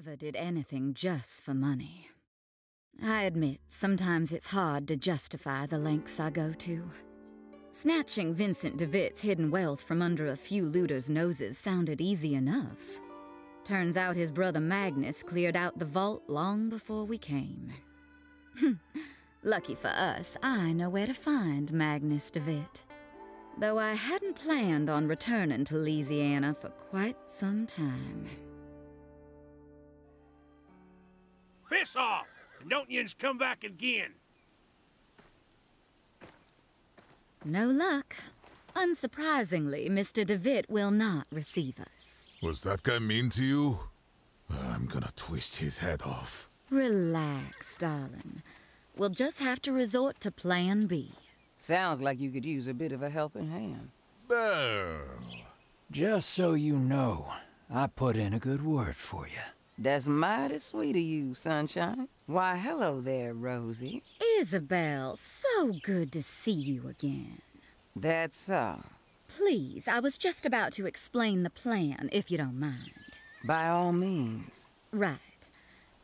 never did anything just for money. I admit, sometimes it's hard to justify the lengths I go to. Snatching Vincent de Witt's hidden wealth from under a few looters' noses sounded easy enough. Turns out his brother Magnus cleared out the vault long before we came. Lucky for us, I know where to find Magnus de Witt. Though I hadn't planned on returning to Louisiana for quite some time. Piss off! And don't yins come back again! No luck. Unsurprisingly, Mr. de Witt will not receive us. Was that guy mean to you? I'm gonna twist his head off. Relax, darling. We'll just have to resort to Plan B. Sounds like you could use a bit of a helping hand. Well... just so you know, I put in a good word for you. That's mighty sweet of you, Sunshine. Why, hello there, Rosie. Isabel, so good to see you again. That's all. Please, I was just about to explain the plan, if you don't mind. By all means. Right.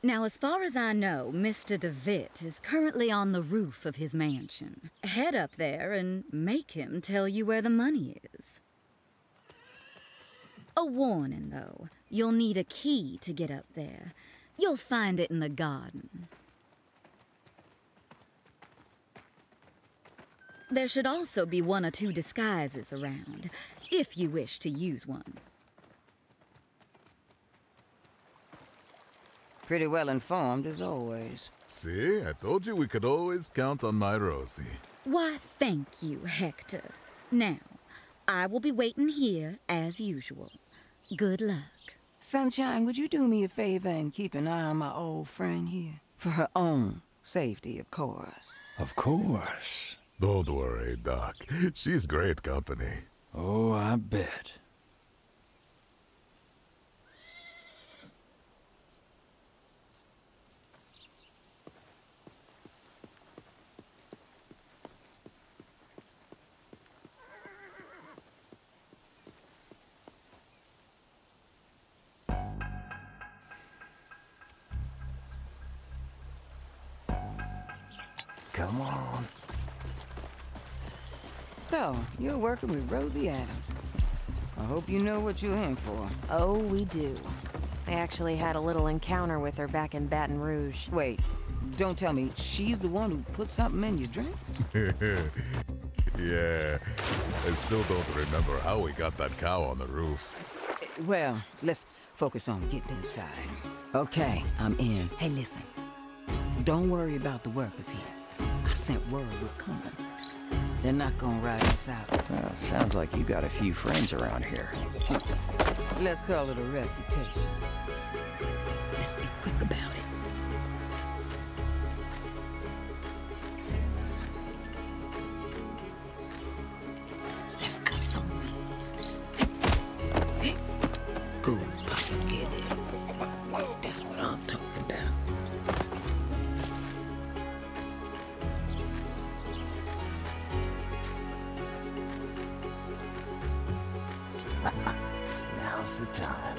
Now, as far as I know, Mr. de Witt is currently on the roof of his mansion. Head up there and make him tell you where the money is. A warning, though. You'll need a key to get up there. You'll find it in the garden. There should also be one or two disguises around, if you wish to use one. Pretty well informed, as always. See? I told you we could always count on my Rosie. Why, thank you, Hector. Now, I will be waiting here, as usual. Good luck. Sunshine, would you do me a favor and keep an eye on my old friend here? For her own safety, of course. Of course. Don't worry, Doc. She's great company. Oh, I bet. Come on. So, you're working with Rosie Adams. I hope you know what you're in for. Oh, we do. I actually had a little encounter with her back in Baton Rouge. Wait, don't tell me she's the one who put something in your drink? Yeah, I still don't remember how we got that cow on the roof. Well, let's focus on getting inside. Okay, I'm in. Hey, listen. Don't worry about the workers here. I sent word we're coming. They're not gonna ride us out. Well, sounds like you got a few friends around here. Let's call it a reputation. Let's be quick about it. Let's cut some weeds. Good fucking get it. That's what I'm talking about. Now's the time.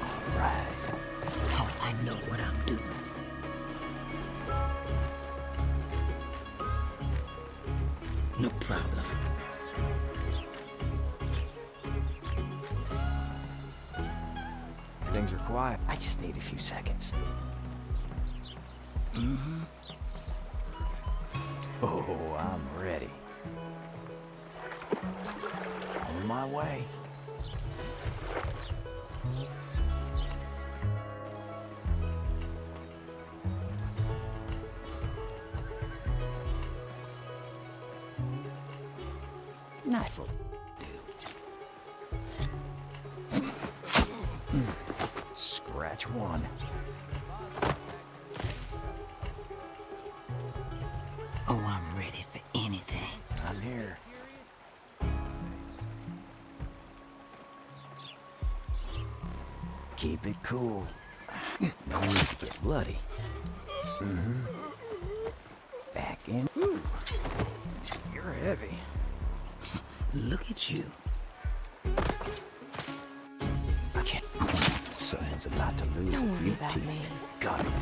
All right. Oh, I know what I'm doing. No problem. Things are quiet. I just need a few seconds. Mm-hmm. Oh, I'm ready. On my way. Knife will do. Scratch one. Oh, I'm ready for anything. I'm here. Keep it cool. No need to get bloody. Mm-hmm. Back in. Ooh. You're heavy. Look at you. Okay. So means a lot to lose a few teeth. Got him.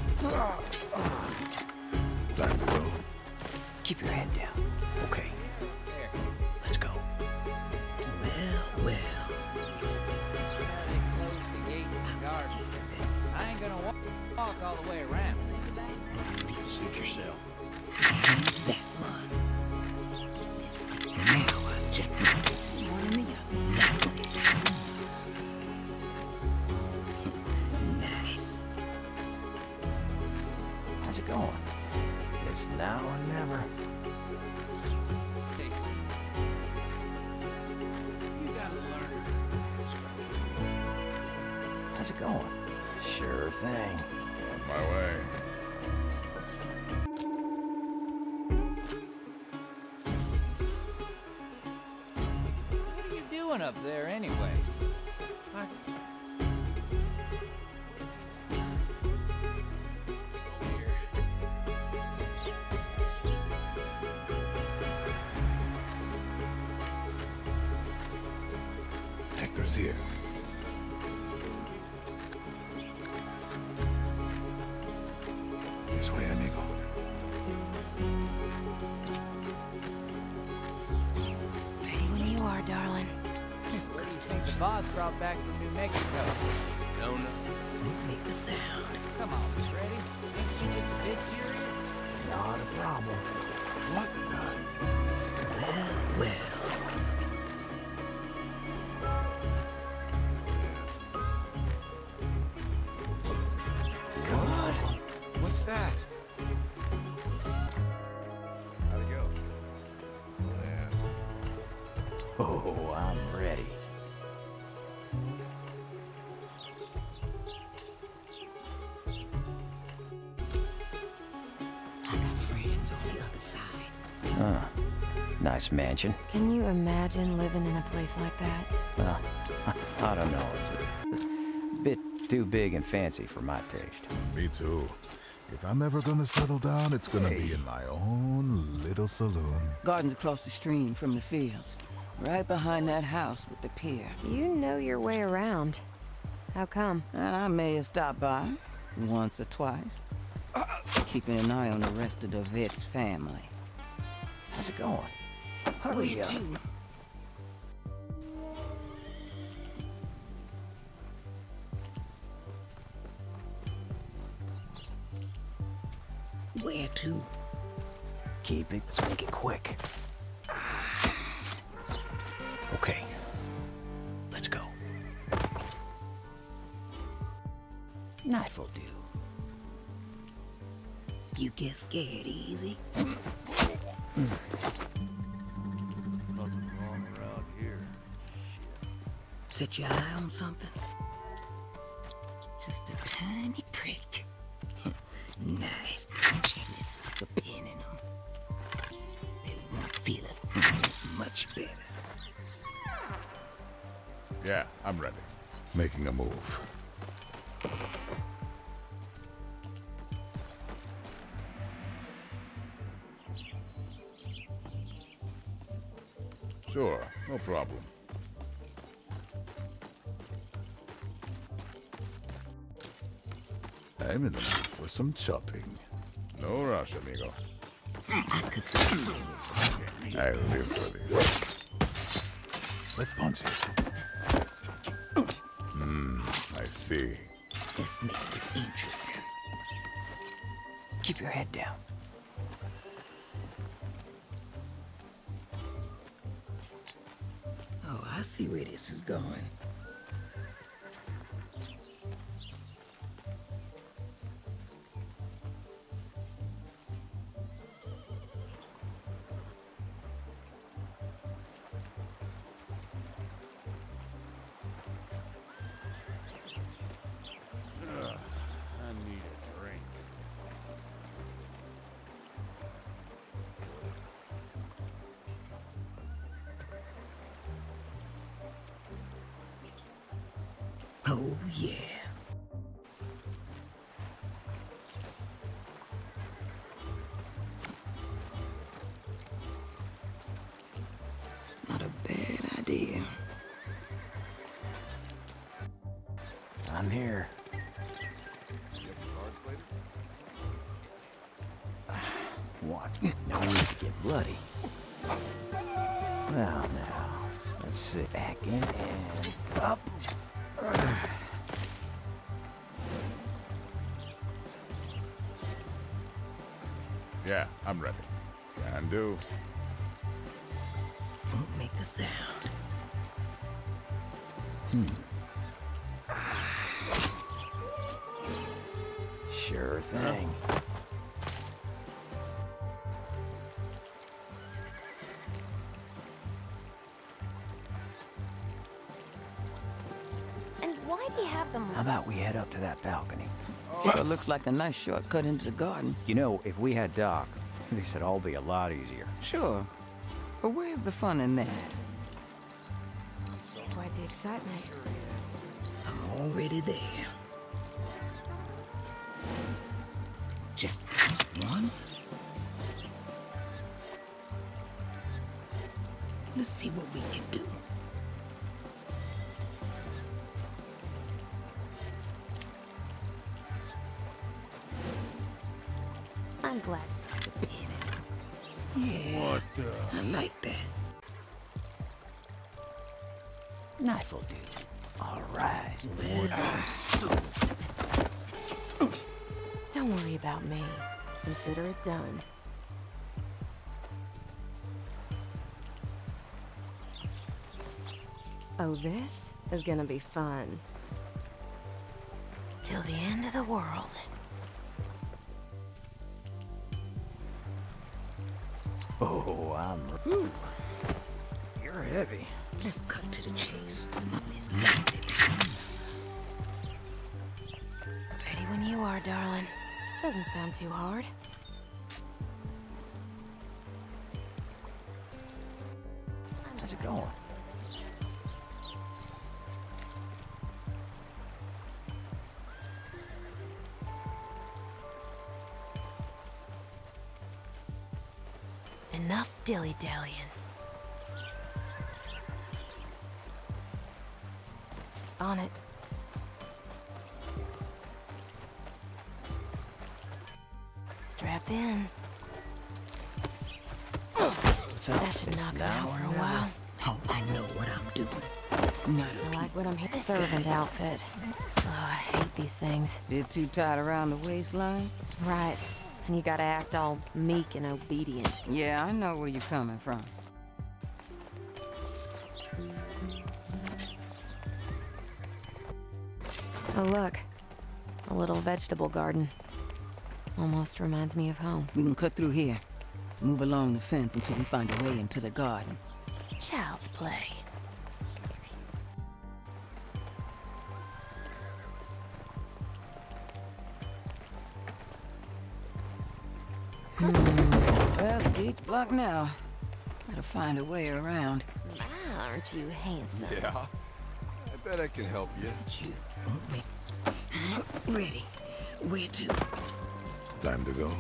Back the road. Keep your head down. Okay. Let's go. Well, well. I ain't gonna walk all the way around. Suit yourself. That one. Missed. Now I check my one in the other. That one is. Nice. How's it going? It's now or never. How's it going? Sure thing. On my way. What are you doing up there anyway? Huh? Hector's here. This way, amigo. Ready when you are, darling. Let's go. The boss brought back from New Mexico. No, no. Make the sound. Come on, Miss Reddy. Think she gets a bit curious? Not a problem. What? Well, that? How'd it go? Yes. Oh, I'm ready. I got friends on the other side. Huh. Nice mansion. Can you imagine living in a place like that? Well, I don't know. It's a bit too big and fancy for my taste. Me too. If I'm ever gonna settle down, it's gonna be in my own little saloon. Gardens across the stream from the fields. Right behind that house with the pier. You know your way around. How come? I may have stopped by once or twice. Keeping an eye on the rest of the Witt's family. How's it going? Hurry up. Where to? Keep it. Let's make it quick. Okay. Let's go. Knife will do. You get scared easy. Nothing wrong around here. Set your eye on something? Just a tiny prick. Nice. Let's stick a pin in them. They won't feel it. It's much better. Yeah, I'm ready. Making a move. Sure, no problem. I'm in the mood for some chopping. No rush, amigo. I live for this. Let's punch it. I see. Let's make this interesting. Keep your head down. Oh, I see where this is going. Oh, yeah. Not a bad idea. I'm here. Watch me, no need to get bloody. Well, now, let's sit back in and up. Yeah, I'm ready. Can do. Won't make a sound. Sure thing. Yeah. How about we head up to that balcony? Sure looks like a nice shortcut into the garden. You know, if we had Doc, this would all be a lot easier. Sure. But where's the fun in that? Quite the excitement. I'm already there. Just one? Let's see what we can do. I'm glad it's not a pin. Yeah, what the... I like that. Knife will do. All right. Don't worry about me. Consider it done. Oh, this is gonna be fun. Till the end of the world. Oh, you're heavy. Let's cut to the chase. Let's not do this. Ready when you are, darling. Doesn't sound too hard. How's it going? Enough dilly-dallying. On it. Strap in. So that should knock it out for a while. Oh, I know what I'm doing. I like what I'm here. Servant outfit. Oh, I hate these things. Bit too tight around the waistline? Right. And you gotta act all meek and obedient. Yeah, I know where you're coming from. Oh, look. A little vegetable garden. Almost reminds me of home. We can cut through here. Move along the fence until we find a way into the garden. Child's play. Well, the gate's blocked now. Gotta find a way around. Ah, aren't you handsome? Yeah. I bet I can help you. Ready. Where to? Time to go.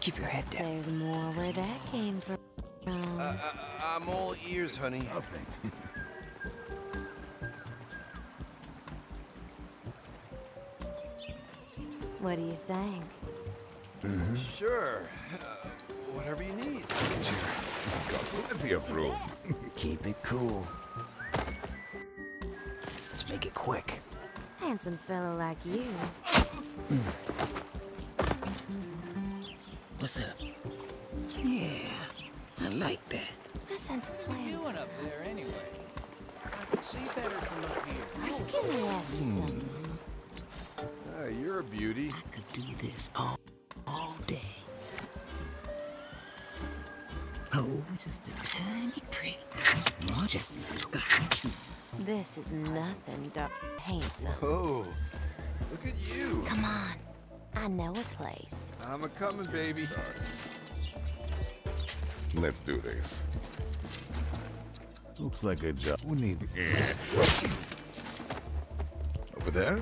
Keep your head down. There's more where that came from. I'm all ears, honey. Nothing. What do you think? Sure. Whatever you need. Got plenty of room. Keep it cool. Let's make it quick. Handsome fella like you. What's up? Yeah, I like that. I sense a plan. What are you doing up there anyway? I can see better from up here. Can we ask you something? You're a beauty. I could do this all day. Oh, just a tiny print. Small, just a little guy. This is nothing, dark handsome. Oh, look at you. Come on. I know a place. I'm a-coming, baby. Let's do this. Looks like a job. We need... Over there?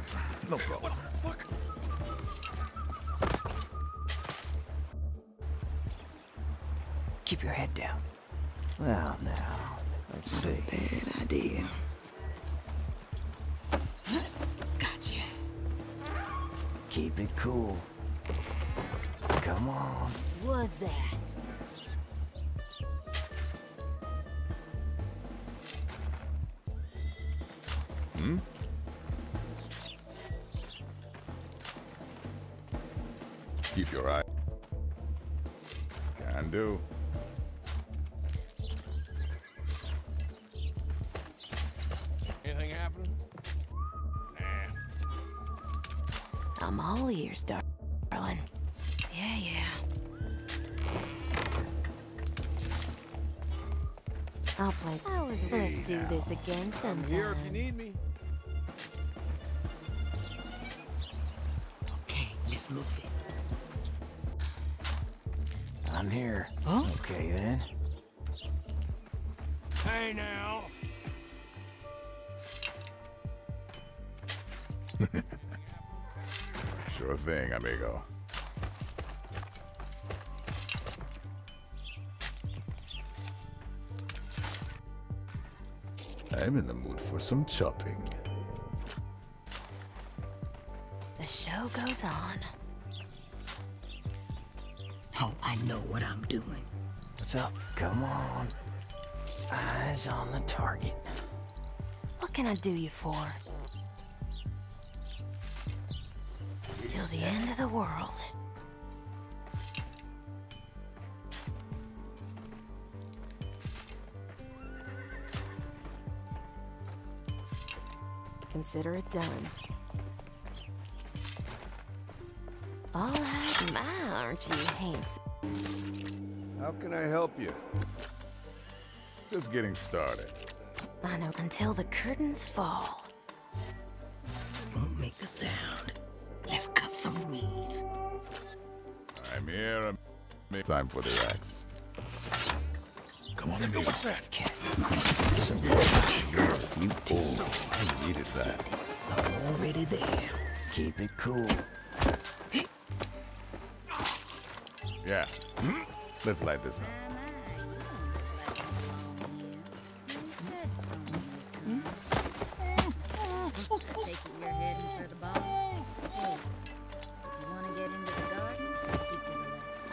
No problem. What the fuck? Keep your head down. Well, now, let's see. Bad idea. Gotcha. Keep it cool. Go Come on. Was that? Hmm? Keep your eye. Can do. Anything happen? Nah. I'm all ears, darling. I'll play. Let's do this again sometime. I'm here if you need me. Okay, let's move it. I'm here. Huh? Okay then. Hey now. Sure thing, amigo. I'm in the mood for some chopping. The show goes on. Oh, I know what I'm doing. What's up? Come on. Eyes on the target. What can I do you for? Till the end of the world. Consider it done. All right, my, aren't you handsome? How can I help you? Just getting started. I know, until the curtains fall. Won't make a sound. Let's cut some weeds. I'm here. Time for the axe. Come on, amigo. What's that? I needed that. I'm already there. Keep it cool. Yeah. Let's light this up. Taking your head in for the ball. Hey, if you want to get into the garden, keep it.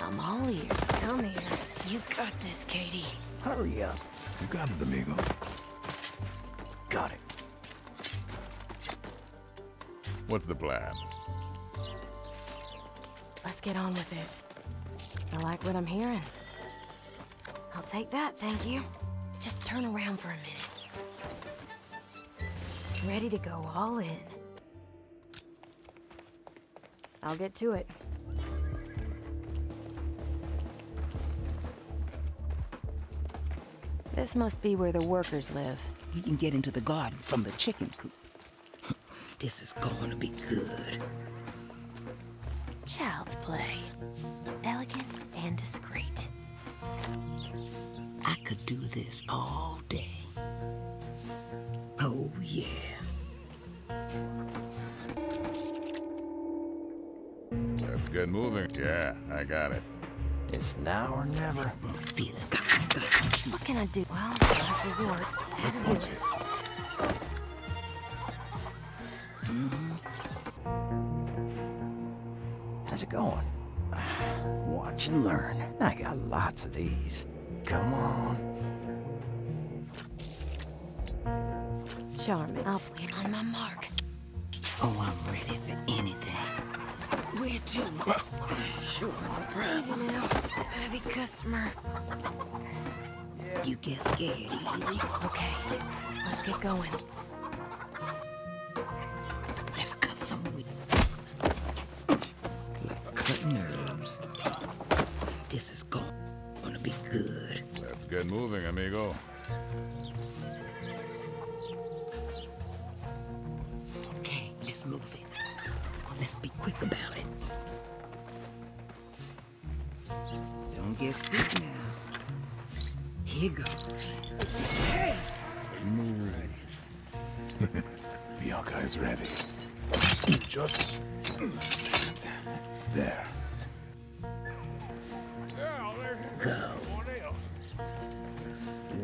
I'm all ears. Come here. You got this, Katie. Hurry up. You got it, amigo. Got it. What's the plan? Let's get on with it. I like what I'm hearing. I'll take that, thank you. Just turn around for a minute. Ready to go all in. I'll get to it. This must be where the workers live. We can get into the garden from the chicken coop. This is going to be good. Child's play. Elegant and discreet. I could do this all day. Oh, yeah. That's good moving. Yeah, I got it. It's now or never. Feel it. What can I do? Well, last resort. Let's watch it. How's it going? Watch and learn. I got lots of these. Come on. Charming. I'll play on my mark. Oh, I'm ready for anything. Where to? Sure, no problem. Easy now. Heavy customer. Yeah. You get scared easy. Okay, let's get going. Let's cut some weed. Like cutting herbs. This is gonna be good. That's good moving, amigo. Okay, let's move it. Let's be quick about it. Don't get spooked now. Here goes. Hey! Move. Bianca is ready. Just... there. Go.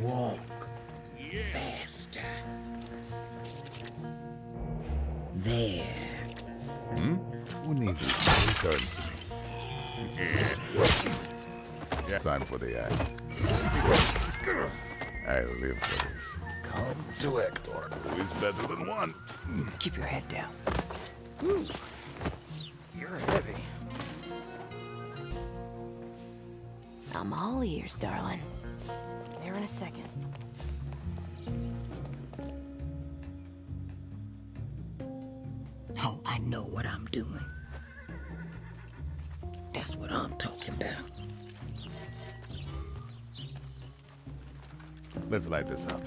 Walk. Yeah. Faster. There. Hmm? Who needs to return to me? Yeah. Time for the act. I live for this. Come to Hector. Always better than one. Keep your head down. Ooh. You're heavy. I'm all ears, darling. There in a second. Oh, I know what I'm doing. That's what I'm talking about. Let's light this up.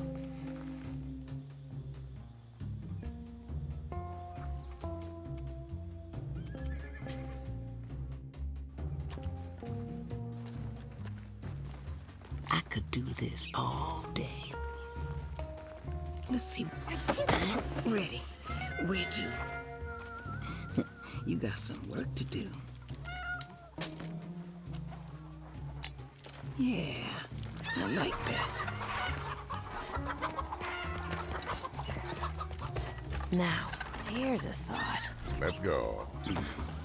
I could do this all day. Let's see. I'm ready. Where to? You got some work to do. Yeah, I like that. Now, here's a thought. Let's go.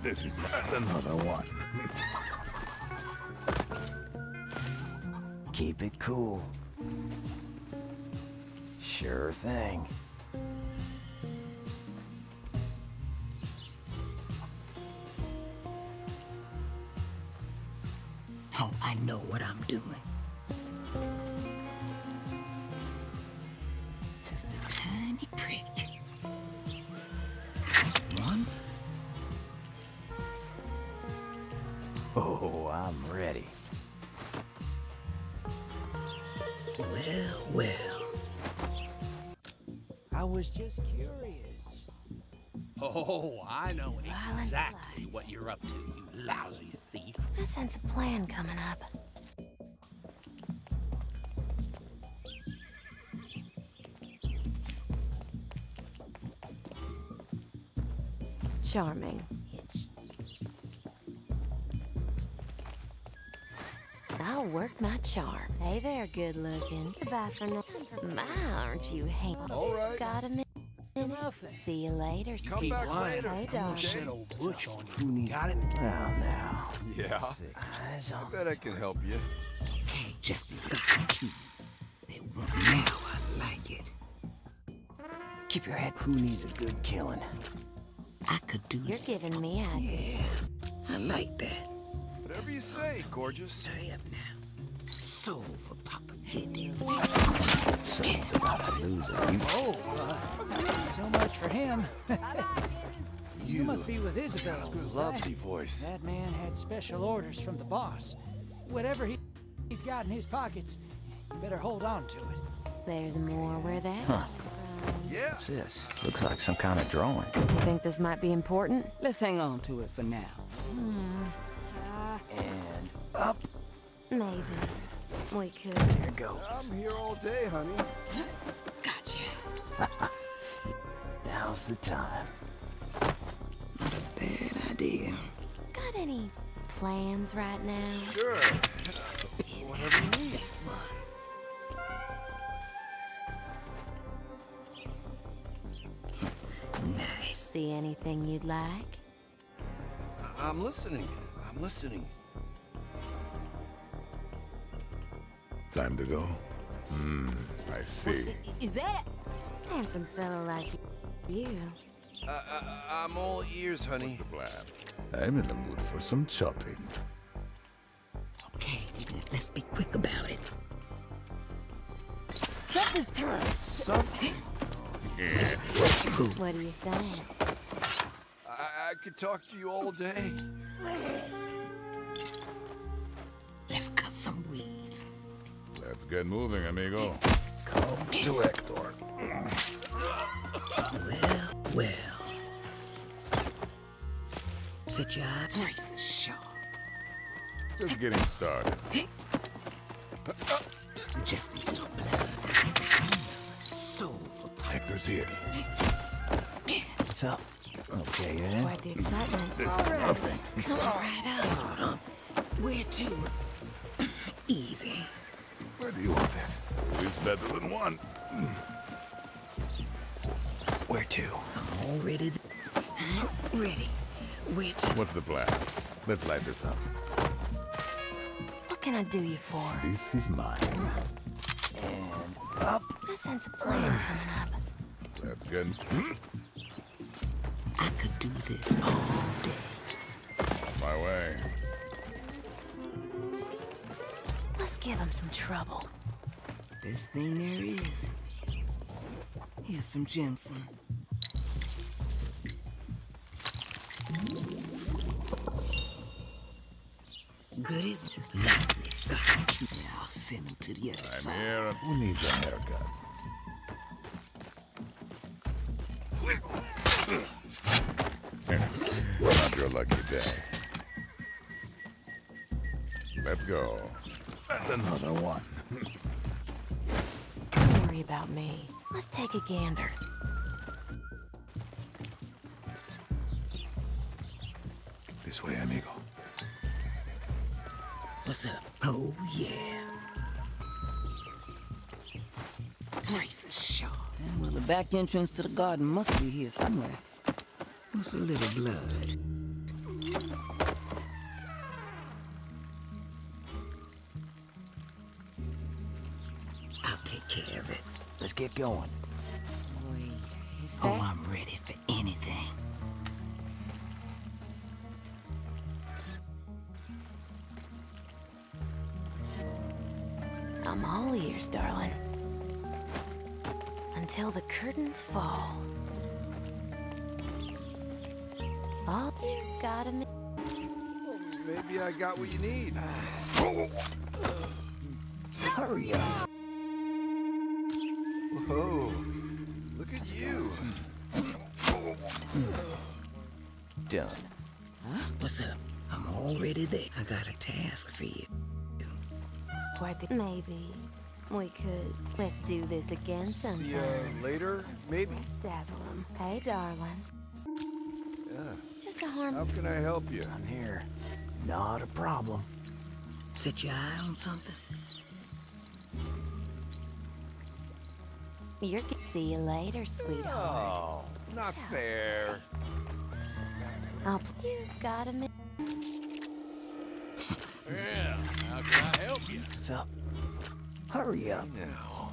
This is not another one. Keep it cool. Sure thing. Oh, I know what I'm doing. Just a tiny prick. Just one. Oh, I'm ready. Well, well. I was just curious. Oh, I know exactly what you're up to, you lousy thief. I sense a plan coming up. Charming. I'll work my charm. Hey there, good looking. Goodbye for now. My, aren't you handy? All right. Got a minute. See you later. Come back later. Hey, darling. Butch on you. Got it? Oh, now. Yeah. Eyes on. I bet I can help you. Okay, Justin. Now I like it. Keep your head. Who needs a good killing? I could do. You're giving me ideas. Yeah, I like that. Whatever you say, gorgeous. Stay up now. Soul for Papa Giddy. Son's about to lose a few. Oh, so much for him. You must be with Isabel's group. Lovely voice. That man had special orders from the boss. Whatever he's got in his pockets, you better hold on to it. There's more where that. Huh. Yeah. What's this? Looks like some kind of drawing. You think this might be important? Let's hang on to it for now. And up. Maybe. We could. There goes. I'm here all day, honey. Gotcha. Now's the time. Not a bad idea. Got any plans right now? Sure. Whatever you need. Nice. See anything you'd like? I'm listening. I'm listening. Time to go. I see. Is that a handsome fellow like you? I'm all ears, honey. I'm in the mood for some chopping. Okay, let's be quick about it. Something. What are you saying? I could talk to you all day. Let's cut some weeds. Let's get moving, amigo. Come to Hector. Well, well. Set your braces sharp. Just getting started. Just a little blood. Soulful. Hector's here. What's up? Okay, then. Quite the excitement. This is nothing. Come right up. That's what I'm. Where to? Easy. Where do you want this? Always better than one. Where to? I'm already. Ready. Where to? What's the plan? Let's light this up. What can I do you for? This is mine. And up. I sense a plan coming up. That's good. I could do this all day. On my way. Let's give him some trouble. Best thing there is. Here's some ginseng. Goodies, just lovely stuff. Now I'll send them to the other side. Here. Who needs a haircut? Not your lucky day. Let's go. Another one. Don't worry about me. Let's take a gander. This way, amigo. What's up? Oh, yeah. Braces sharp. Well, the back entrance to the garden must be here somewhere. What's a little blood? I'll take care of it. Let's get going. Wait, is that... Oh, I'm ready for anything. I'm all ears, darling. Until the curtains fall. All you've got in the... Well, maybe I got what you need. Hurry up. Whoa. Look at you. Done. Huh? What's up? I'm already there. I got a task for you. Maybe we could. Let's do this again sometime. See ya later. Maybe. Let's dazzle him. Hey, darling. Yeah. Just a harm. How can I help you? I'm here. Not a problem. Set your eye on something. You're gonna see you later, sweetheart. Oh, not fair. I'll. You got a minute. Yeah, how can I help you? What's up? Hurry up. Now.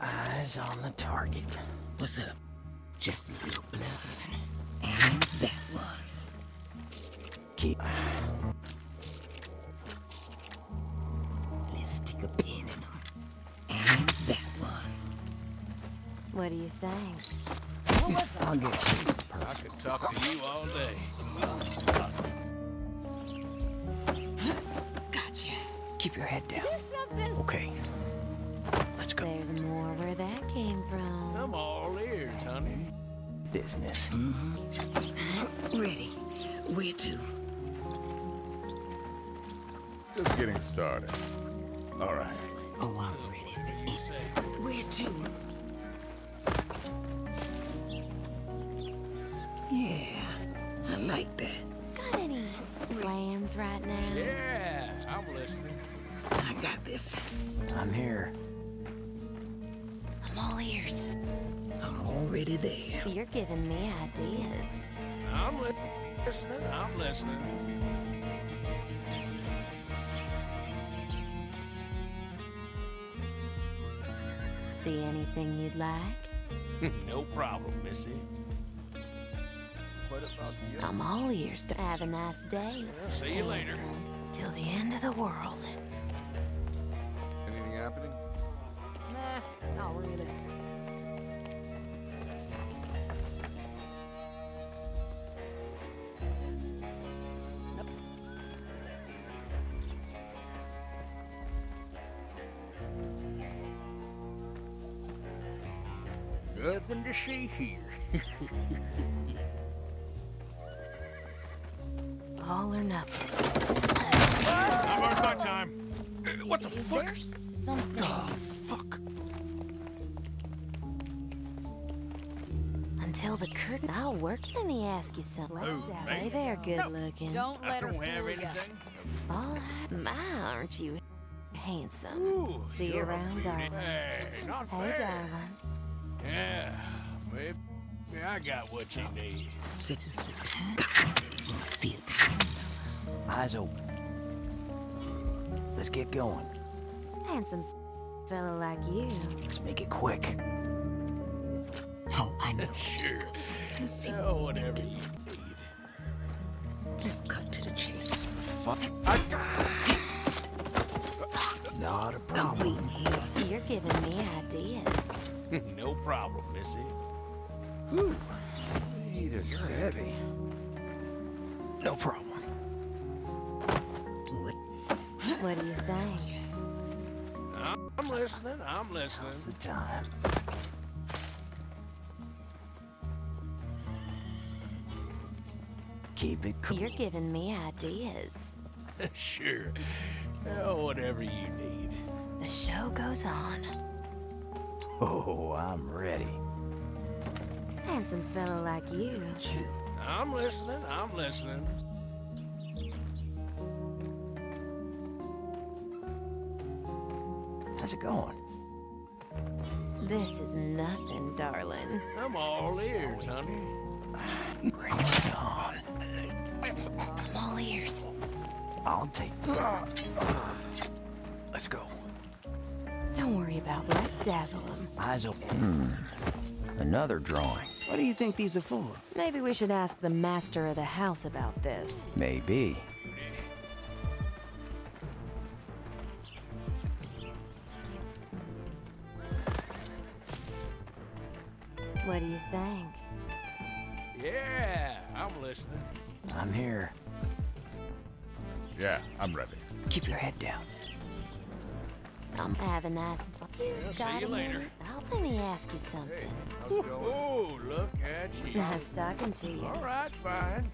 Eyes on the target. What's up? Just a little blood. And that one. Keep... Let's stick a pin in them. And that one. What do you think? What was that? I'll get you. I could talk to you all day. Keep your head down. Okay. Let's go. There's more where that came from. I'm all ears, honey. Business. Mm-hmm. Ready. Where to? Just getting started. All right. Oh, I'm ready for it. Where to? Yeah, I like that. Got any plans right now? Yeah, I'm listening. I got this. I'm here. I'm all ears. I'm already there. You're giving me ideas. I'm listening. See anything you'd like? No problem, Missy. What about you? I'm all ears. To have a nice day. Yeah, see you later. Till the end of the world. Anything happening? Nah, not really. Nope. Nothing to see here. All or nothing. I've earned my time. What the fuck? There's something. Oh, fuck. Until the curtain, I'll work. Let me ask you something. Hey, they're good looking. Don't let her wear anything. All right, aren't you handsome? Ooh, see you around, darling. Hey, darling. Yeah, maybe I got what you need. Seconds to 10. Eyes open. Let's get going. Handsome fella like you. Let's make it quick. Oh, I know. Sure. Let's see what we can do. Let's cut to the chase. Fuck. Not a problem. I'm waiting here. You're giving me ideas. No problem, Missy. Ooh. Wait a second. No problem. What do you think? I'm listening. I'm listening. Now's the time. Keep it cool. You're giving me ideas. Sure. Oh, whatever you need. The show goes on. Oh, I'm ready. Handsome fellow like you. I'm listening. I'm listening. How's it going? This is nothing, darling. I'm all ears, honey. Bring it on. I'm all ears. I'll take it. Let's go. Don't worry about it. Let's dazzle them. Eyes open. Hmm. Another drawing. What do you think these are for? Maybe we should ask the master of the house about this. Maybe. What do you think? Yeah, I'm listening. I'm here. Yeah, I'm ready. Keep your head down. I'm having a nice... I'll see you later. Let me ask you something. Hey, how's it going? Oh, look at you. Nice talking to you. All right, fine.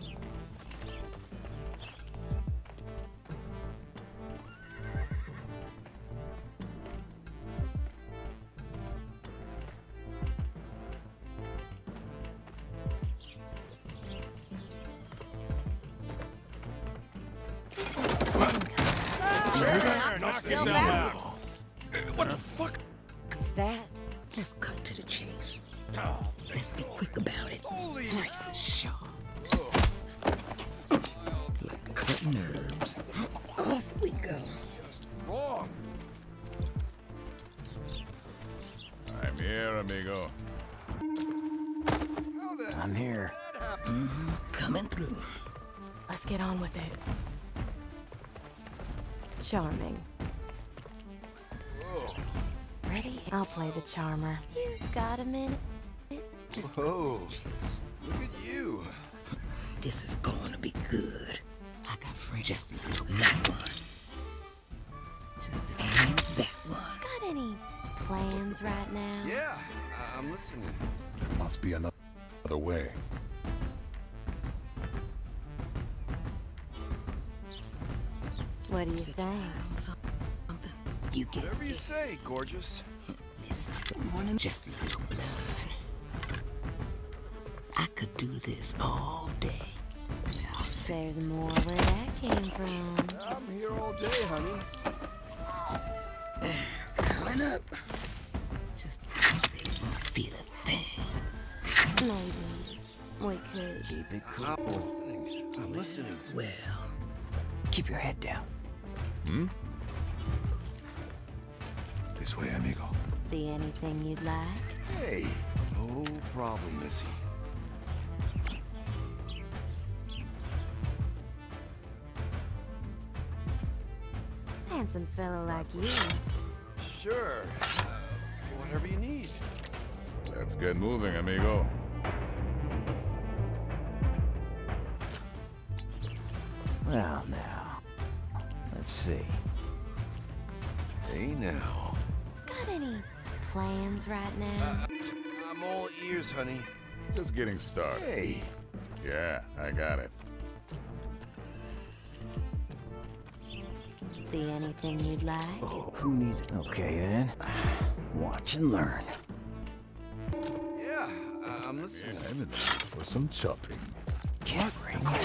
What the fuck is that? Let's cut to the chase. Oh, let's be quick about it. Price is sharp. Like cut nerves. Off we go. I'm here, amigo. I'm here. Mm-hmm. Coming through. Let's get on with it. Charming. Whoa. Ready? I'll play the charmer. You got a minute? Whoa. Look at you. This is going to be good. I got friends. Just a little that one. Just a little that one. Got any plans right now? Yeah, I'm listening. There must be another way. What do you think? You guess whatever you say, gorgeous. Morning, just a little blood. I could do this all day. There's more where that came from. I'm here all day, honey. Coming up. Just won't feel a thing. Maybe we could keep it cool. I'm listening. Well, keep your head down. Hmm? This way, amigo. See anything you'd like? Hey, no problem, Missy. Handsome fellow like you. Sure. Whatever you need. Let's get moving, amigo. Well, now. Let's see. Hey, now. Got any plans right now? I'm all ears, honey. Just getting started. Hey. Yeah, I got it. See anything you'd like? Oh, who needs it? Okay, then. Watch and learn. Yeah, I'm listening. I'm in there for some chopping. Can't bring it on.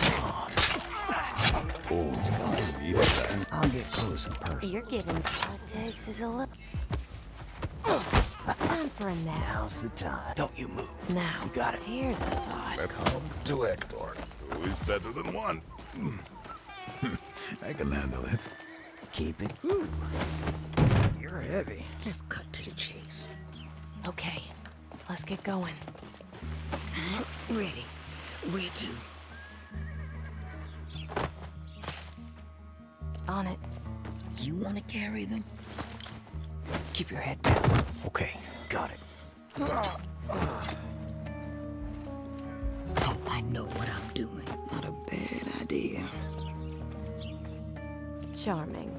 Oh, it's going to be I'll get close in person. You're giving all it takes is a look. time for a nap. Now's the time. Don't you move. Now. You got it. Here's a thought. Two Hector. Two is better than one. I can handle it. Keep it. Ooh. You're heavy. Let's cut to the chase. Okay. Let's get going. Ready. Where to? On it. You want to carry them? Keep your head down. Okay, got it. Oh, I know what I'm doing. Not a bad idea. Charming.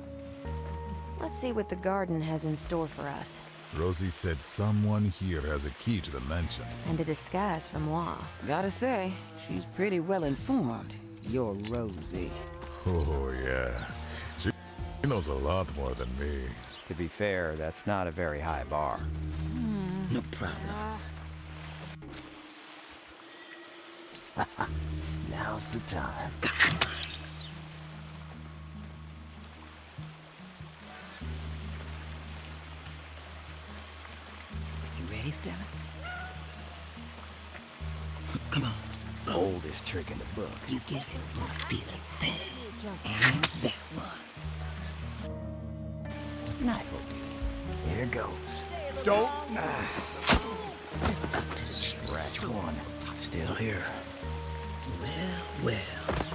Let's see what the garden has in store for us. Rosie said someone here has a key to the mansion. And a disguise for moi. Gotta say, she's pretty well informed. You're Rosie. Oh, yeah. She knows a lot more than me. To be fair, that's not a very high bar. No problem. Now's the time. You ready, Stella? Come on. The oldest trick in the book. You get it, you feel it there. And that one. Knife open. Here goes. Don't. Let's go to the scratch one. Still here. Well. See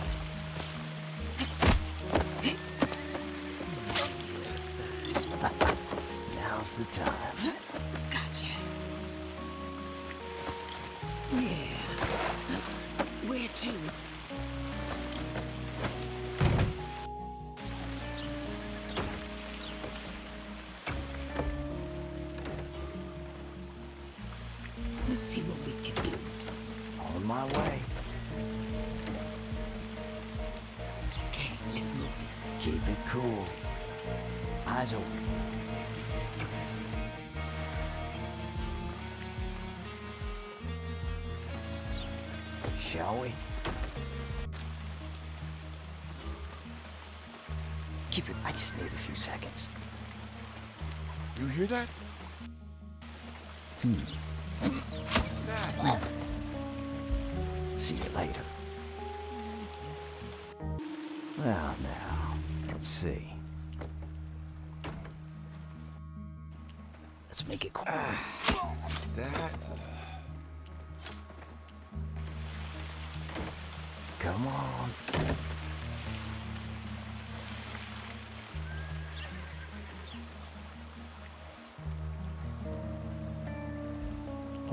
you outside. Now's the time. Gotcha. Yeah. Where to? Let's see what we can do. On my way. Okay, let's move it. Keep it cool. Eyes open. Shall we? Keep it. I just need a few seconds. You hear that? What's that? See you later. Well, now, let's see. Let's make it quick. Come on.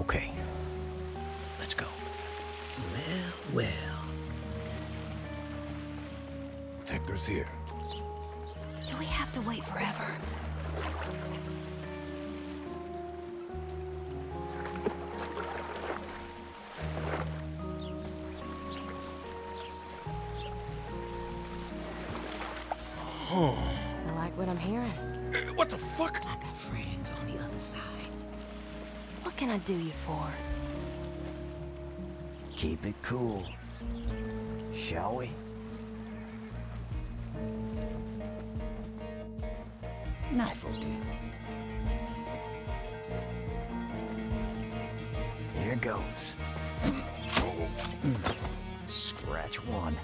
Okay, let's go. Well. Hector's here. Do we have to wait forever? Oh. I like what I'm hearing. What the fuck? I got friends on the other side. What can I do you for? Keep it cool, shall we? Knife will do. Here goes. Scratch one.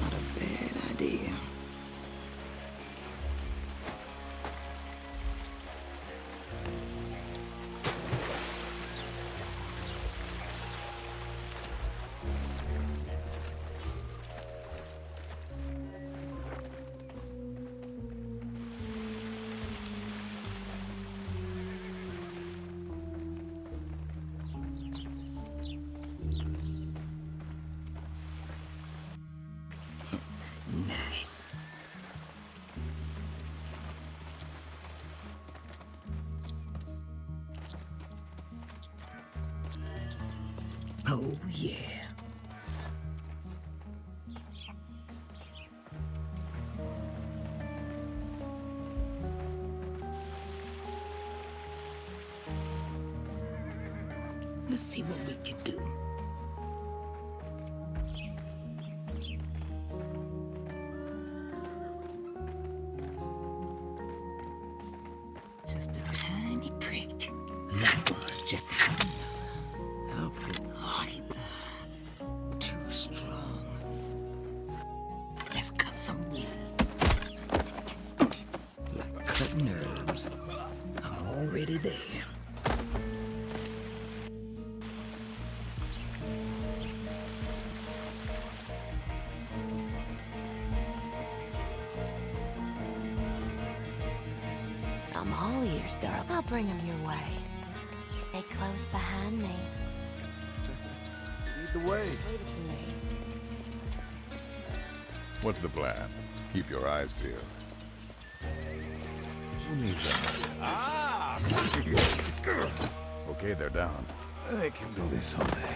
Not a bad idea. Nice. Oh, yeah. Let's see what we can do. Just a tiny prick. That one, just another. How good. Haughty burn. Too strong. Let's cut some weed. Like cutting herbs. I'm already there. I'm all ears, darling. I'll bring them your way. They close behind me. Lead the way. Leave it to me. What's the plan? Keep your eyes peeled. Who needs that? Ah! Okay, they're down. They can do this all day.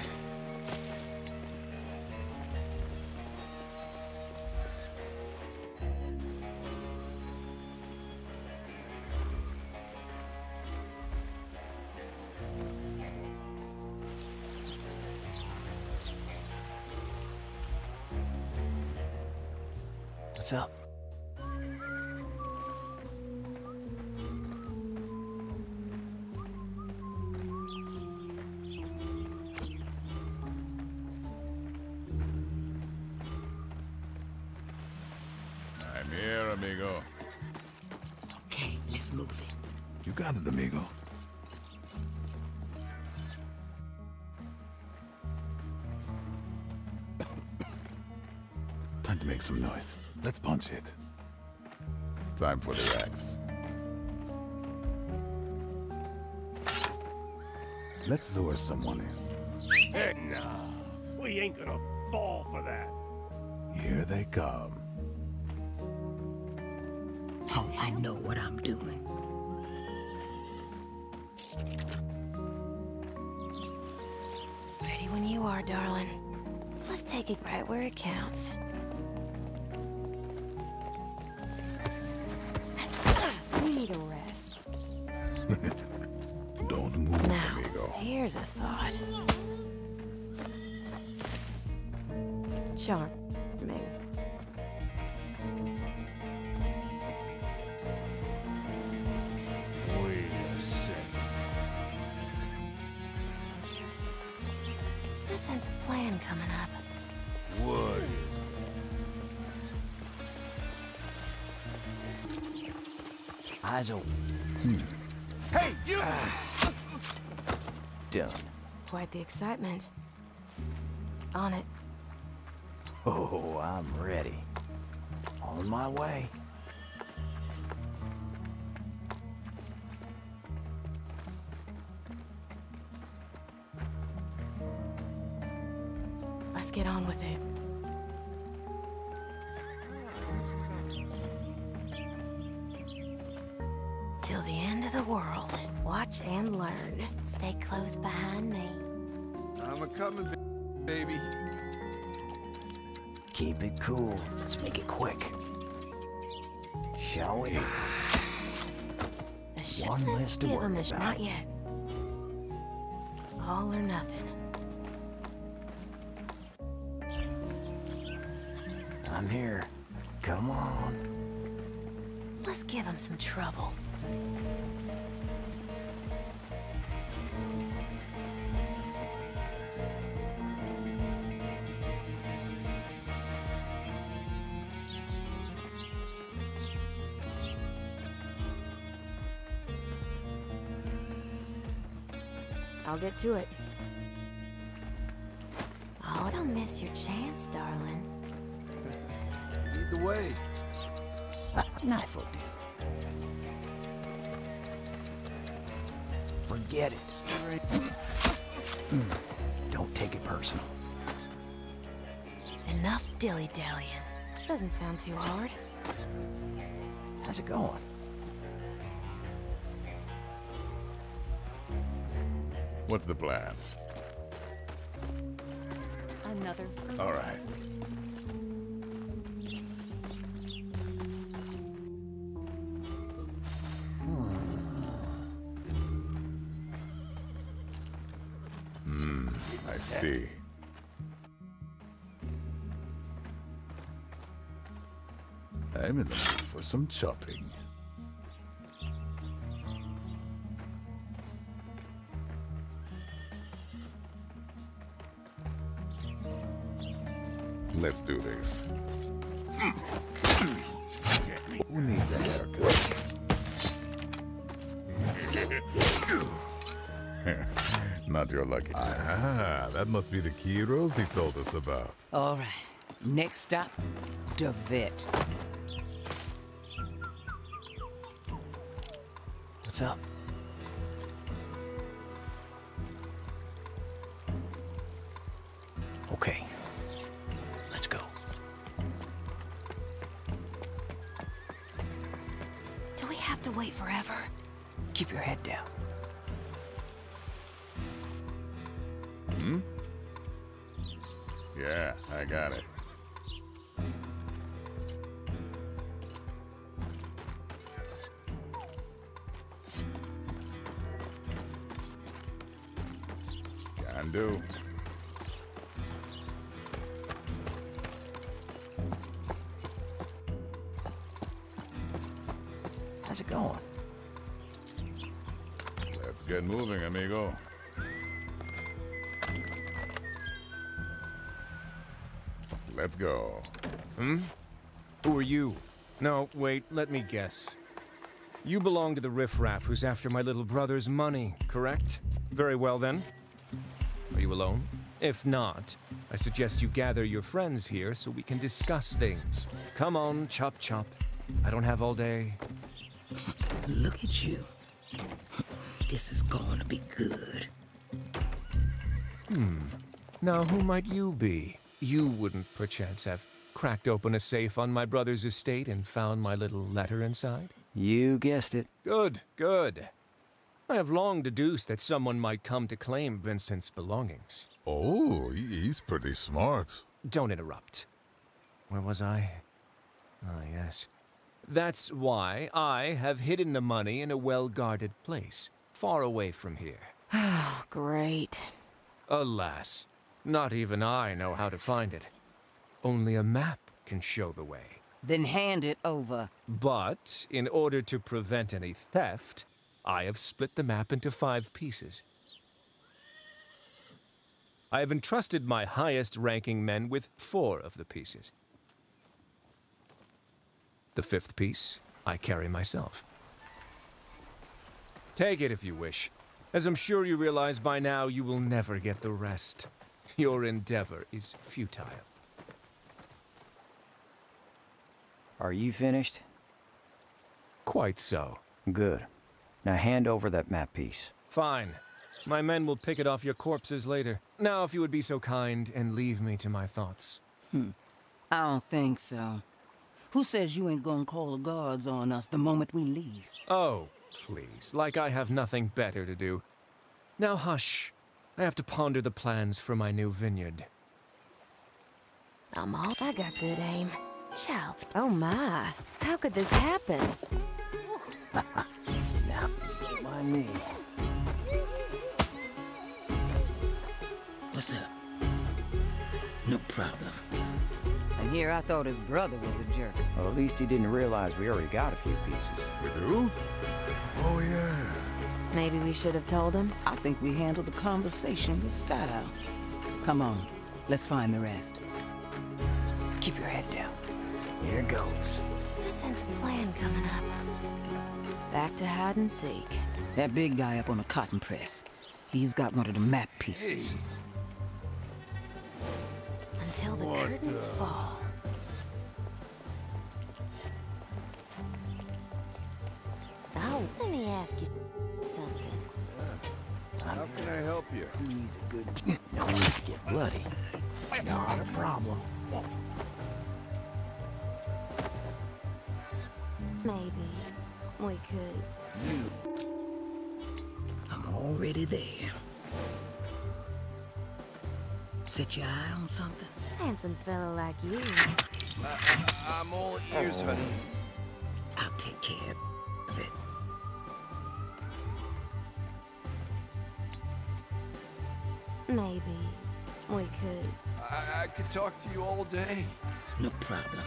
What's up? I'm here, amigo. Okay, let's move it. You got it, amigo. Time to make some noise. Let's punch it. Time for the axe. Let's lure someone in. Hey, nah, we ain't gonna fall for that. Here they come. Oh, I know what I'm doing. Ready when you are, darling. Let's take it right where it counts. To rest. Don't move, now, amigo. Here's a thought. Charming. Wait a second. I sense a plan coming up. What is that? Eyes open. Hey, you! Done. Quite the excitement. On it. Oh, I'm ready. On my way. Let's get on with it. Till the end of the world. Watch and learn. Stay close behind me. I'm a-coming, baby. Keep it cool. Let's make it quick. Shall we? The ship has given us not yet. All or nothing. I'm here. Come on. Let's give him some trouble. I'll get to it. Oh, don't miss your chance, darling. Lead the way. Knife will do. Forget it. Don't take it personal. Enough dilly-dallying. Doesn't sound too hard. How's it going? What's the plan? Another. All right. see. I'm in the mood for some chopping. Let's do this. Who needs a haircut? Not your lucky. Ah, that must be the key Rosie told us about. All right. Next up, De Witt. What's up? Okay. To wait forever. Keep your head down. Hmm? Yeah, I got it. Can do. How's it going? Let's get moving, amigo. Let's go. Hmm? Who are you? No, wait, let me guess. You belong to the riffraff who's after my little brother's money, correct? Very well, then. Are you alone? If not, I suggest you gather your friends here so we can discuss things. Come on, chop chop. I don't have all day. Look at you. This is going to be good. Hmm. Now, who might you be? You wouldn't, perchance, have cracked open a safe on my brother's estate and found my little letter inside? You guessed it. Good, good. I have long deduced that someone might come to claim Vincent's belongings. Oh, he's pretty smart. Don't interrupt. Where was I? Ah, yes. That's why I have hidden the money in a well-guarded place, far away from here. Oh, great. Alas, not even I know how to find it. Only a map can show the way. Then hand it over. But, in order to prevent any theft, I have split the map into 5 pieces. I have entrusted my highest-ranking men with 4 of the pieces. The 5th piece, I carry myself. Take it if you wish. As I'm sure you realize by now, you will never get the rest. Your endeavor is futile. Are you finished? Quite so. Good. Now hand over that map piece. Fine. My men will pick it off your corpses later. Now, if you would be so kind and leave me to my thoughts. I don't think so. Who says you ain't gonna call the guards on us the moment we leave? Oh, please, like I have nothing better to do. Now hush. I have to ponder the plans for my new vineyard. I'm all... I got good aim. Child's... Oh my, how could this happen? Now, don't mind me. What's up? No problem. And here I thought his brother was a jerk. Well, at least he didn't realize we already got a few pieces. We do? Oh, yeah. Maybe we should have told him. I think we handled the conversation with style. Come on, let's find the rest. Keep your head down. Here goes. I sense a plan coming up. Back to hide and seek. That big guy up on the cotton press. He's got one of the map pieces. Hey. Until the curtains fall. Oh, let me ask you something. How can I help you? He's a good... No need to get bloody. Not a problem. Maybe we could... I'm already there. Set your eye on something? Handsome fellow like you. I'm all ears, honey. I'll take care of it. Maybe We could... I could talk to you all day. No problem.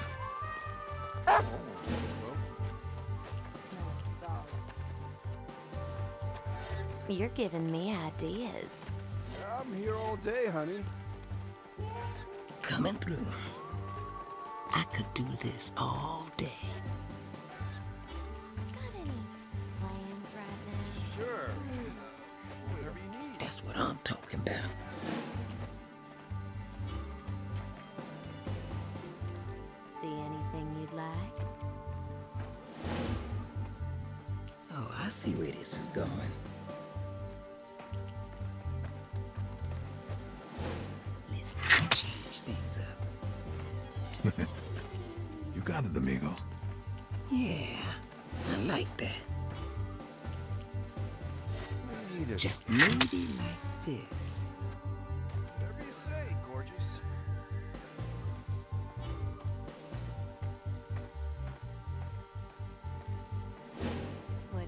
You're giving me ideas. I'm here all day, honey. Coming through. I could do this all day. Got any plans right now? Sure. Whatever you need. That's what I'm talking about. See anything you'd like? Oh, I see where this is going. You got it, amigo. Yeah, I like that. Just maybe like this. Whatever you say, gorgeous. What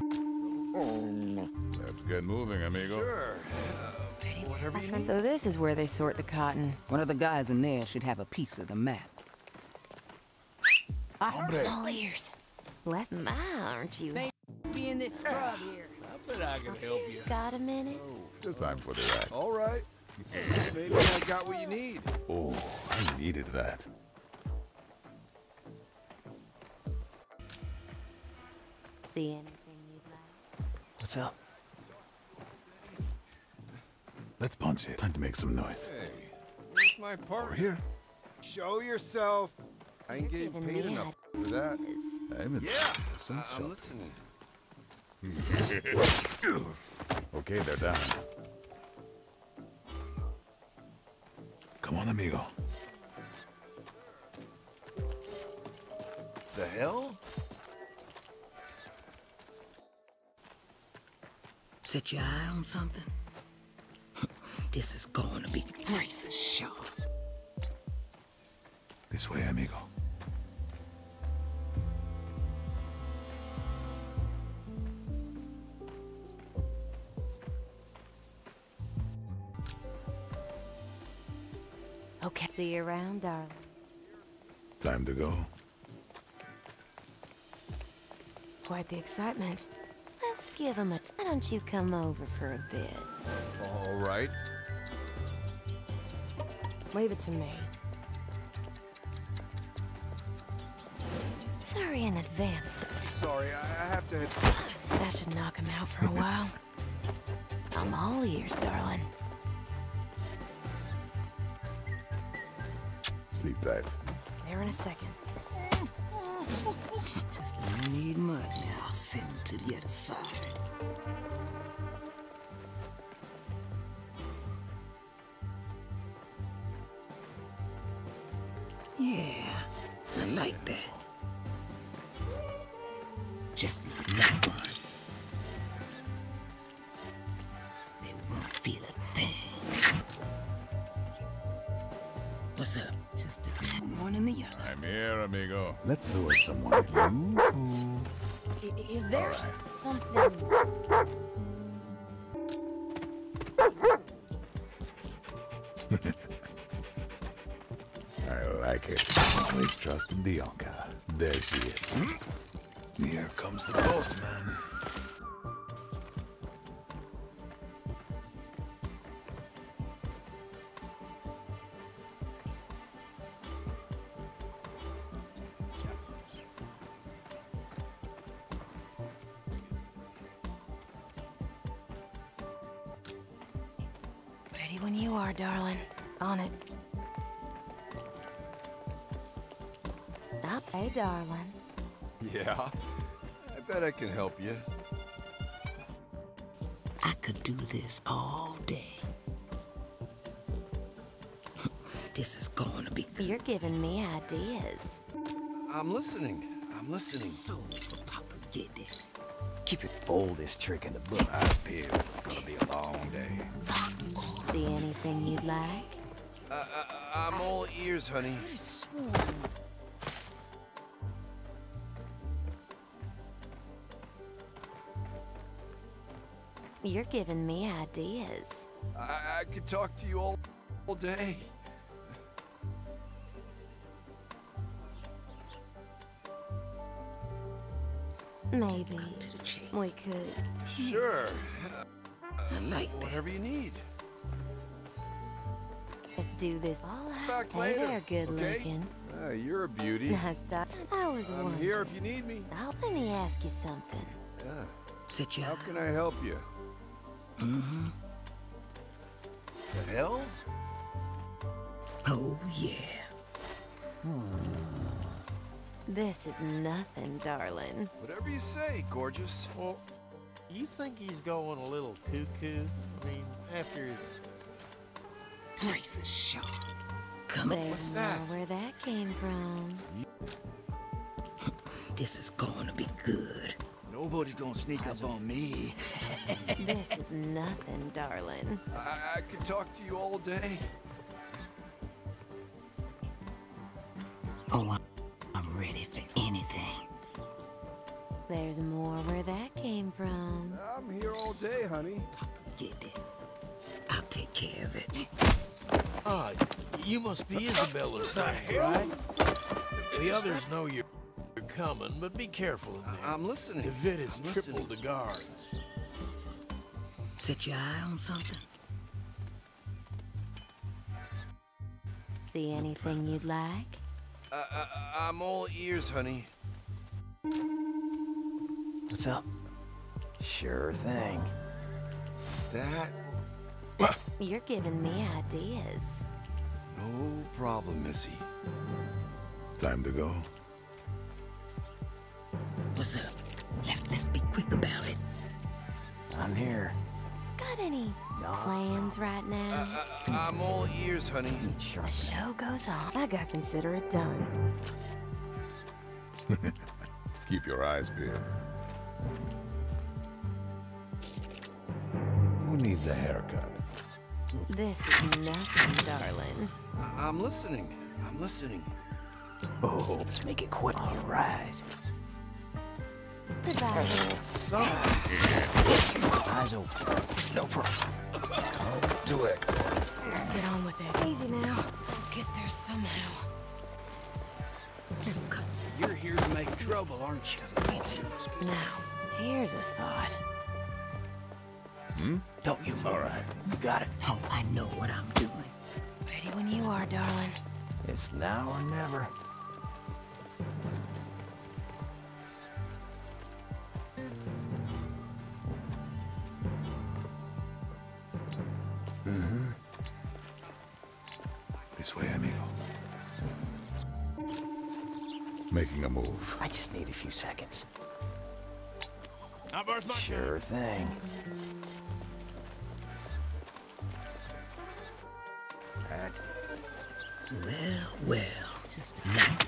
do you... Oh, that's good moving, amigo. Sure. Whatever you need. So this is where they sort the cotton. One of the guys in there should have a piece of the map. All ears. Bless my, aren't you? Be in this scrub here. I bet I can help you. Got a minute? Oh, just time for the ride. All right. Maybe I got what you need. Oh, I needed that. See anything you'd like? What's up? Let's punch it. Time to make some noise. Hey, where's my partner? Over here. Show yourself. I ain't getting paid enough for that. I'm listening. Okay, they're down. Come on, amigo. The hell? Set your eye on something? This is going to be razor sharp. This way, amigo. Okay. See you around, darling. Time to go. Quite the excitement. Let's give him a... Why don't you come over for a bit? All right. Leave it to me. Sorry in advance. Sorry, I have to... That should knock him out for a while. I'm all ears, darling. Sleep tight. There in a second. Just don't need much now. I'll send him to the other side. Yeah, I like that. Just that one. They won't feel a thing. What's up? Just attack one and the other. I'm here, amigo. Let's lure someone. Is there something? I like it. Always trusting Dionka. There she is. Here comes the postman. Ready when you are, darling. On it. Hey, darling. Yeah, I bet I can help you. I could do this all day. This is going to be good. You're giving me ideas. I'm listening. I'm listening. So, Papa, get this. Keep your boldest trick in the book. I feel it's going to be a long day. See anything you'd like? I'm all ears, honey. What a swan. You're giving me ideas. I could talk to you all. all day. Maybe we could. Sure. I like whatever you need. Let's do this. Stay there, good looking. You're a beauty. I'm here if you need me. Now, let me ask you something. Yeah. Sit you. How can I help you? Mm-hmm. The hell? Oh yeah. This is nothing, darling. Whatever you say, gorgeous. Well, you think he's going a little cuckoo? I mean, after his braces shot. Come on. What's that? Where that came from? This is gonna be good. Nobody's gonna sneak up on me. This is nothing, darling. I could talk to you all day. Oh, I'm ready for anything. There's more where that came from. I'm here all day, honey. Get it. I'll take care of it. Ah, you must be Isabella's thing, right? The others know you. Coming, but be careful in there. I'm listening. The vet has tripled the guards. Set your eye on something. See anything you'd like? I'm all ears, honey. What's up? Sure thing. Is that? You're giving me ideas. No problem, Missy. Time to go. What's up? Let's be quick about it. I'm here. Got any plans right now? I'm all ears, honey. The show goes on. I gotta consider it done. Keep your eyes peeled. Who needs a haircut? This is nothing, darling. I'm listening. I'm listening. Oh, let's make it quick. All right. Goodbye. Eyes open. No problem. I'll do it. Let's get on with it. Easy now. We'll get there somehow. Let's go. You're here to make trouble, aren't you? Now, here's a thought. Hmm? Don't you move. All right. You got it. Oh, I know what I'm doing. Ready when you are, darling. It's now or never. This way, amigo. Making a move. I just need a few seconds. Sure thing. That's... Well, just a minute.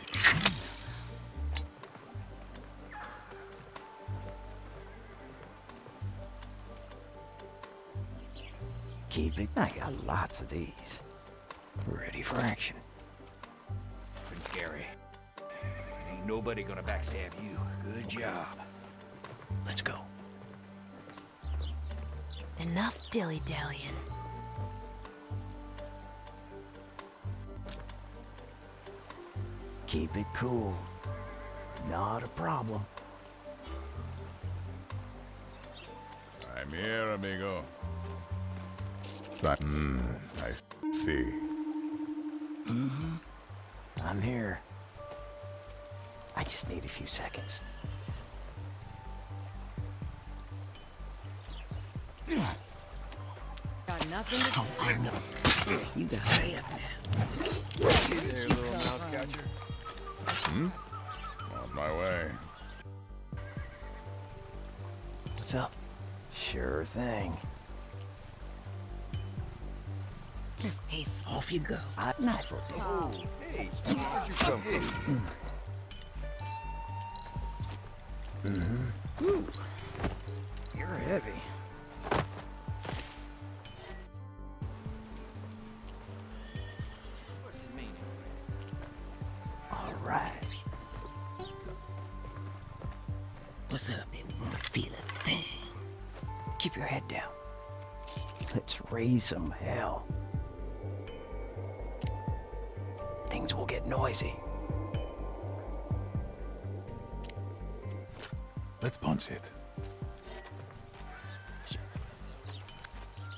Keep it. I got lots of these. Ready for action. Pretty scary. Ain't nobody gonna backstab you. Good job. Let's go. Enough dilly-dallying. Keep it cool. Not a problem. I'm here, amigo. I see. Mm-hmm. I'm here. I just need a few seconds. Got nothing to I know. You got hurry up now. Hey there, little mouse catcher. On my way. What's up? Sure thing. Let's pace. Off you go. Hey, where'd you come from? You're heavy. What's it mean? All right. What's up? You won't feel a thing. Keep your head down. Let's raise some hell. things will get noisy. Let's punch it.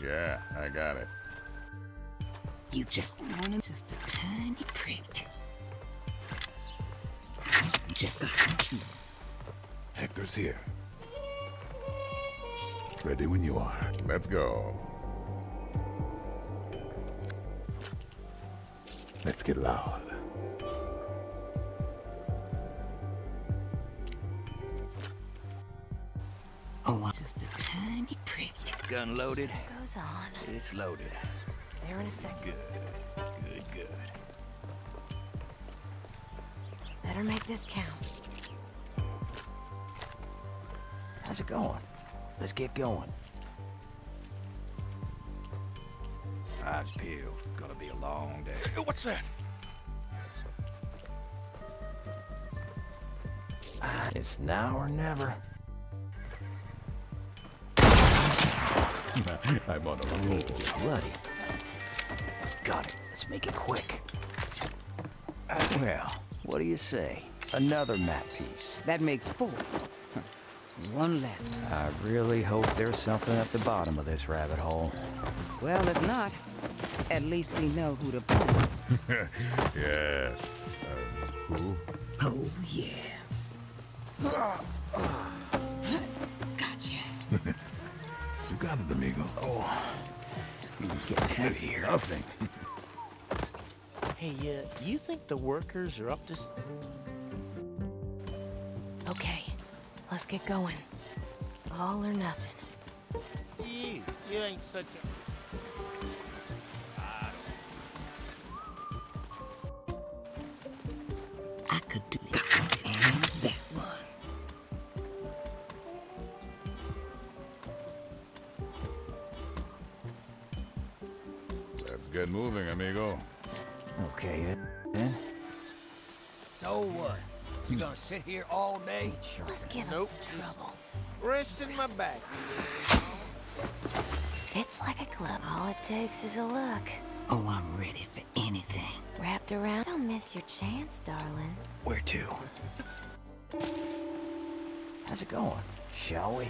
Yeah, I got it. You just wanted just a tiny prick. Just a touch. Hector's here. Ready when you are. Let's go. Let's get loud. Oh, just a tiny prick. Gun loaded. It goes on. It's loaded. There in a second. Good. Better make this count. How's it going? Let's get going. Eyes peeled. Gonna be a long day. What's that? It's now or never. I'm on a roll. Bloody. Got it. Let's make it quick. Well, what do you say? Another map piece. That makes four. One left. I really hope there's something at the bottom of this rabbit hole. Well, if not, at least we know who to blame. Yeah. Who? Oh, yeah. Gotcha. You got it, amigo. Oh. You can get out of here. Nothing. Hey, you think the workers are up to... Okay. Let's get going. All or nothing. You ain't such a... I could do that one and that one. Let's get moving, amigo. Okay, then. So what? You gonna sit here all day? Sure. Let's give him some trouble. Rest in my back. It's like a glove. All it takes is a look. Oh, I'm ready for anything. Wrapped around. Don't miss your chance, darling. Where to? How's it going? Shall we?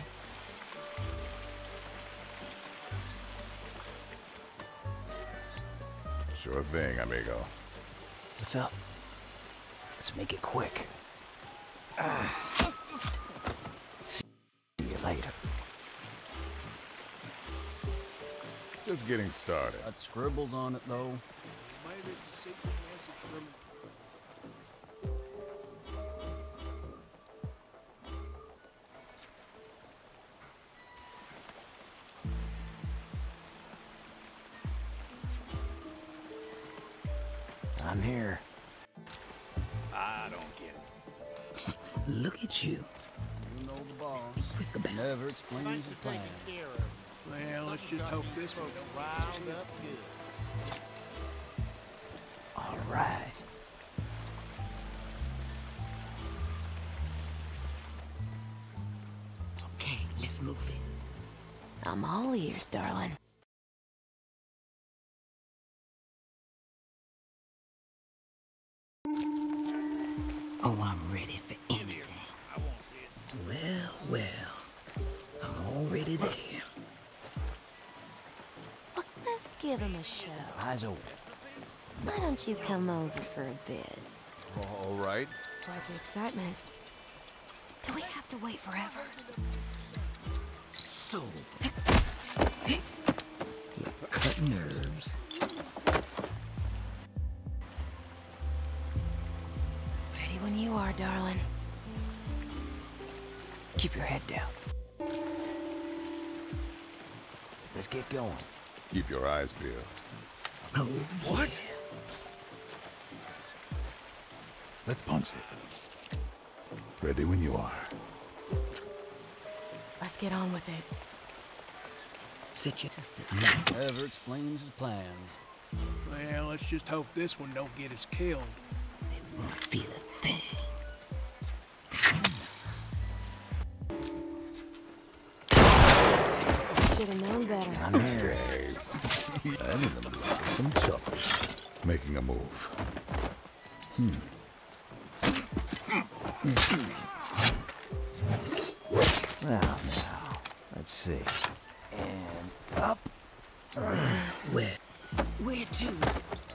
Sure thing, amigo. What's up? Let's make it quick. See you later. Just getting started. Got scribbles on it, though. I'm here. I don't get it. Look at you. You know the boss. Never explains the plan. Well, let's just hope this one round up good. All right. Okay, let's move it. I'm all ears, darling. Oh, I'm ready for anything. I won't see it. Well, I'm already there. Look, let's give him a show. Eyes open. Why don't you come over for a bit? All right. Like the excitement. Do we have to wait forever? So. Cut nerves. When you are, darling. Keep your head down. Let's get going. Keep your eyes peeled. Oh, what? Yeah. Let's punch it. Ready when you are. Let's get on with it. Sit you just a... Never explains his plans. Well, let's just hope this one don't get us killed. They won't feel it. I'm here. I'm in the middle of some chocolate. Making a move. Well, so, let's see. And up. Where to?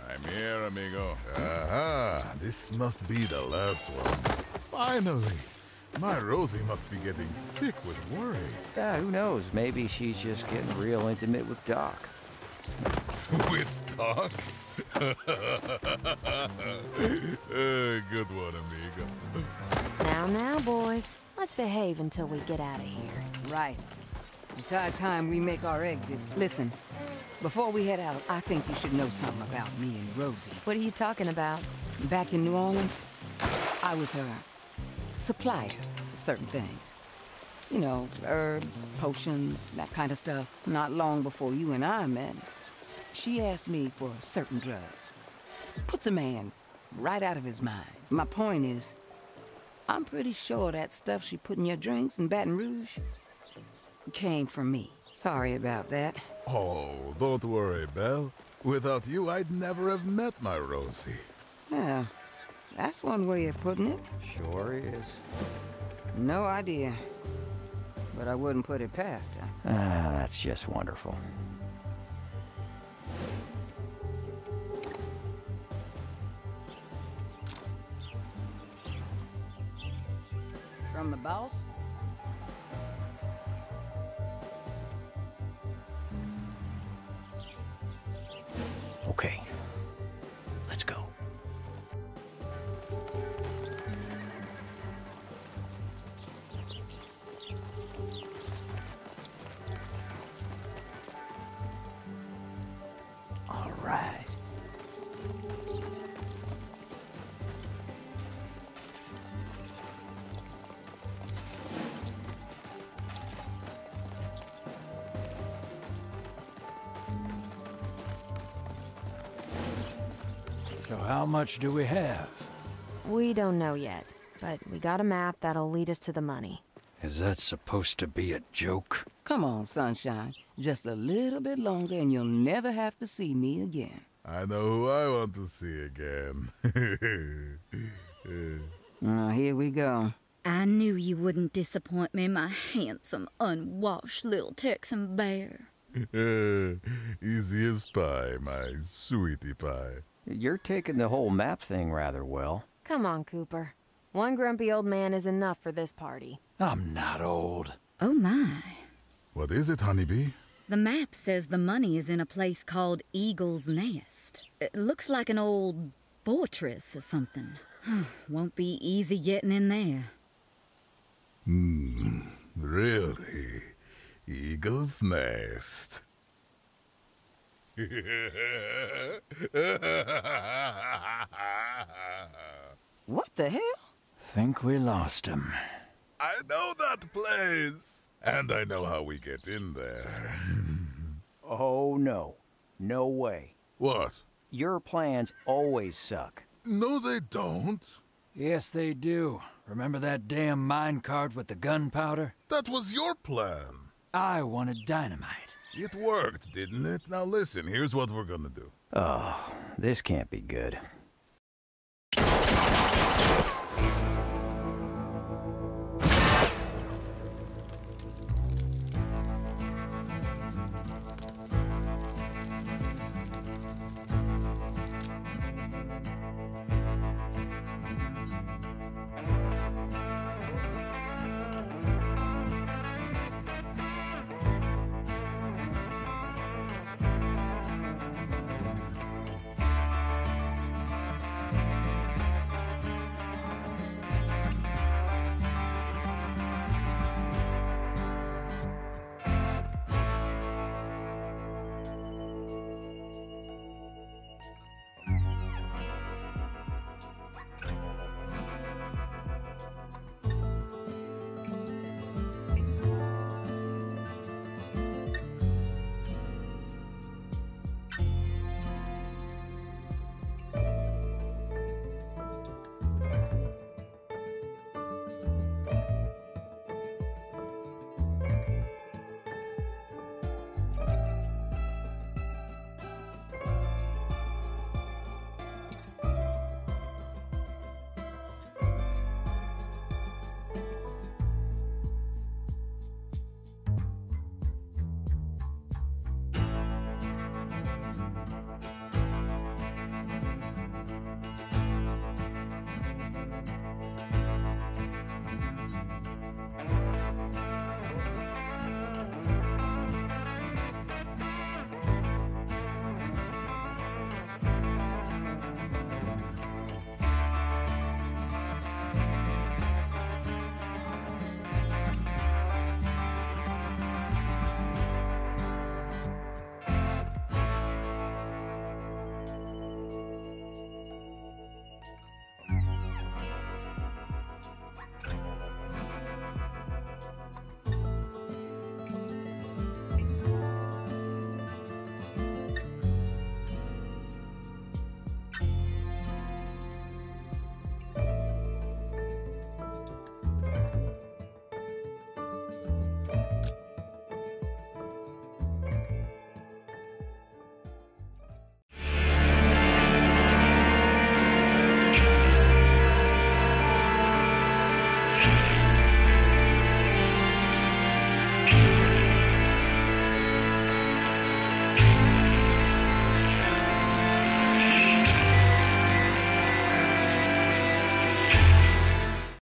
I'm here, amigo. Aha! This must be the last one. Finally! My Rosie must be getting sick with worry. Yeah, who knows? Maybe she's just getting real intimate with Doc. With Doc? Good one, amigo. Now, boys. Let's behave until we get out of here. Right. It's high time we make our exit. Listen, before we head out, I think you should know something about me and Rosie. What are you talking about? Back in New Orleans, I was her supplier for certain things. You know, herbs, potions, that kind of stuff. Not long before you and I met, she asked me for a certain drug. Puts a man right out of his mind. My point is, I'm pretty sure that stuff she put in your drinks in Baton Rouge came from me. Sorry about that. Oh, don't worry, Belle. Without you, I'd never have met my Rosie. Yeah, that's one way of putting it. Sure is. No idea. But I wouldn't put it past her. Ah, that's just wonderful. From the boss? Okay, let's go. All right. So how much do we have? We don't know yet, but we got a map that'll lead us to the money. Is that supposed to be a joke? Come on, sunshine. Just a little bit longer and you'll never have to see me again. I know who I want to see again. Oh, here we go. I knew you wouldn't disappoint me, my handsome, unwashed little Texan bear. Easy as pie, my sweetie pie. You're taking the whole map thing rather well. Come on, Cooper. One grumpy old man is enough for this party. I'm not old. Oh, my. What is it, honeybee? The map says the money is in a place called Eagle's Nest. It looks like an old fortress or something. Won't be easy getting in there. Hmm, really? Eagle's Nest. What the hell? Think we lost him. I know that place. And I know how we get in there. Oh, no. No way. What? Your plans always suck. No, they don't. Yes, they do. Remember that damn minecart with the gunpowder? That was your plan. I wanted dynamite. It worked, didn't it? Now listen, here's what we're gonna do. Oh, this can't be good.